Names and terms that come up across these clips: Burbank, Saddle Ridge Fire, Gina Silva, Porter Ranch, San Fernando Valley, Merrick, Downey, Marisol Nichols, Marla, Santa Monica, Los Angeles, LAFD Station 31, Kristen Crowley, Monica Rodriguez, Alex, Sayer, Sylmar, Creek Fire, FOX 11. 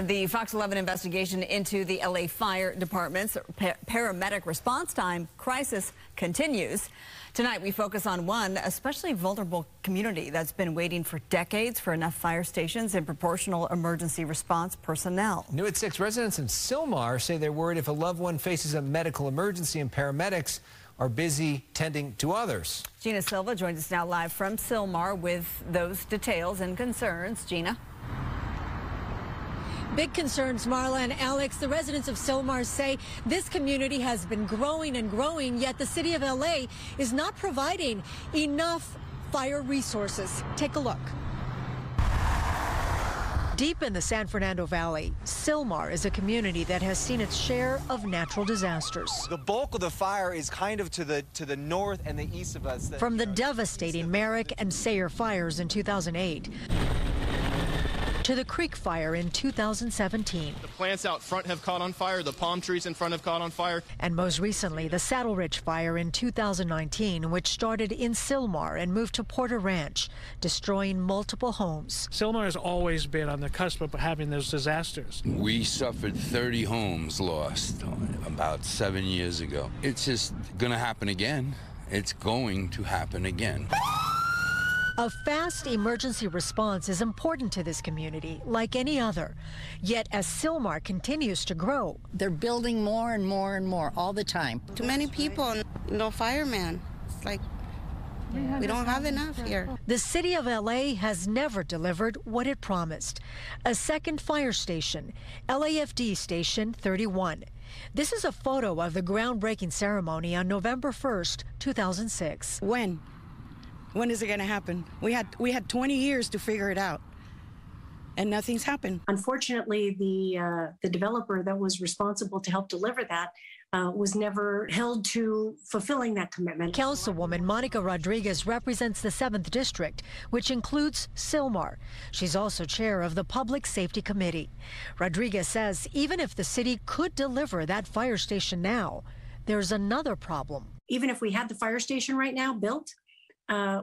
The Fox 11 investigation into the LA Fire Department's paramedic response time crisis continues. Tonight, we focus on one especially vulnerable community that's been waiting for decades for enough fire stations and proportional emergency response personnel. New at 6, residents in Sylmar say they're worried if a loved one faces a medical emergency and paramedics are busy tending to others. Gina Silva joins us now live from Sylmar with those details and concerns. Gina. Big concerns, Marla and Alex. The residents of Sylmar say this community has been growing and growing, yet the city of LA is not providing enough fire resources. Take a look. Deep in the San Fernando Valley, Sylmar is a community that has seen its share of natural disasters. The bulk of the fire is kind of to the north and the east of us. From the devastating Merrick and Sayer fires in 2008. To the Creek Fire in 2017. The plants out front have caught on fire, the palm trees in front have caught on fire. And most recently, the Saddle Ridge Fire in 2019, which started in Sylmar and moved to Porter Ranch, destroying multiple homes. Sylmar has always been on the cusp of having those disasters. We suffered 30 homes lost about 7 years ago. It's just gonna happen again. It's going to happen again. A fast emergency response is important to this community, like any other. Yet, as Sylmar continues to grow, they're building more and more and more all the time. Too many people, no firemen. It's like we don't have enough here. The city of LA has never delivered what it promised. A second fire station, LAFD Station 31. This is a photo of the groundbreaking ceremony on November 1st, 2006. When is it going to happen? We had 20 years to figure it out, and nothing's happened. Unfortunately, the developer that was responsible to help deliver that was never held to fulfilling that commitment. Councilwoman Monica Rodriguez represents the 7th District, which includes Sylmar. She's also chair of the Public Safety Committee. Rodriguez says even if the city could deliver that fire station now, there's another problem. Even if we had the fire station right now built,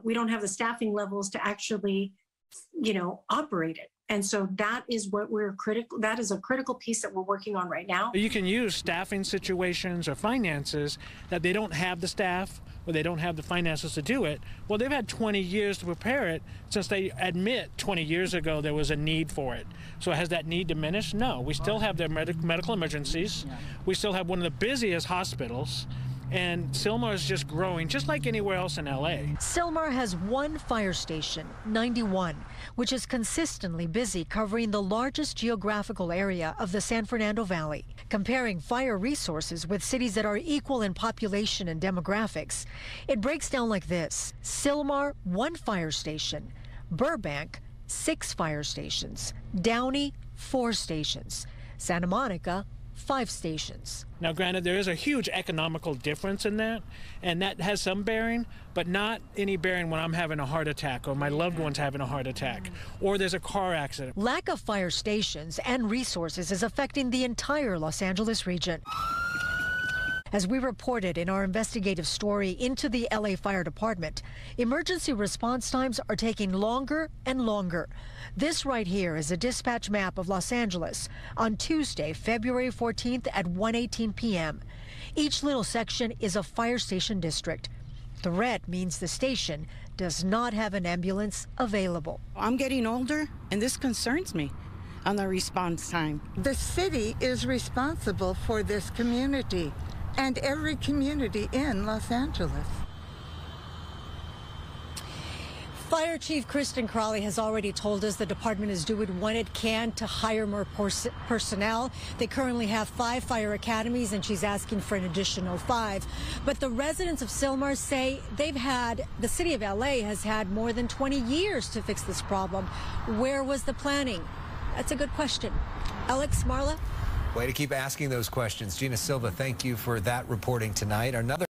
we don't have the staffing levels to actually, operate it. And so that is what we're critical. That is a critical piece that we're working on right now. You can use staffing situations or finances that they don't have the staff or they don't have the finances to do it. Well, they've had 20 years to prepare it since they admit 20 years ago there was a need for it. So has that need diminished? No, we still have their medical emergencies. We still have one of the busiest hospitals. And Sylmar is just growing, just like anywhere else in LA. Sylmar has one fire station, 91, which is consistently busy, covering the largest geographical area of the San Fernando Valley. Comparing fire resources with cities that are equal in population and demographics, it breaks down like this. Sylmar, 1 fire station. Burbank, 6 fire stations. Downey, 4 stations. Santa Monica, 5 stations. Now, granted, there is a huge economical difference in that, and that has some bearing, but not any bearing when I'm having a heart attack or my loved one's having a heart attack or there's a car accident. Lack of fire stations and resources is affecting the entire Los Angeles region. As we reported in our investigative story into the LA Fire Department, emergency response times are taking longer and longer. This right here is a dispatch map of Los Angeles on Tuesday, February 14th at 1:18 p.m. Each little section is a fire station district. The red means the station does not have an ambulance available. I'm getting older, and this concerns me. On the response time, the city is responsible for this community and every community in Los Angeles. Fire Chief Kristen Crowley has already told us the department is doing what it can to hire more personnel. They currently have 5 fire academies, and she's asking for an additional 5. But the residents of Sylmar say the city of LA has had more than 20 years to fix this problem. Where was the planning? That's a good question. Alex, Marla? Way to keep asking those questions. Gina Silva, thank you for that reporting tonight. Another